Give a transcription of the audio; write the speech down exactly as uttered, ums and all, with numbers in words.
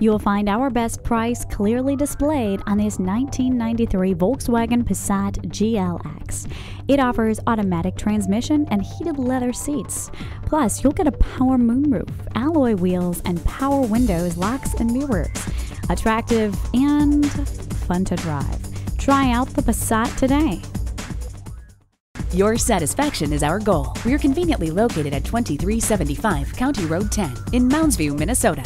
You'll find our best price clearly displayed on this nineteen ninety-three Volkswagen Passat G L X. It offers automatic transmission and heated leather seats. Plus, you'll get a power moonroof, alloy wheels, and power windows, locks, and mirrors. Attractive and fun to drive. Try out the Passat today. Your satisfaction is our goal. We're conveniently located at twenty-three seventy-five County Road ten in Mounds View, Minnesota.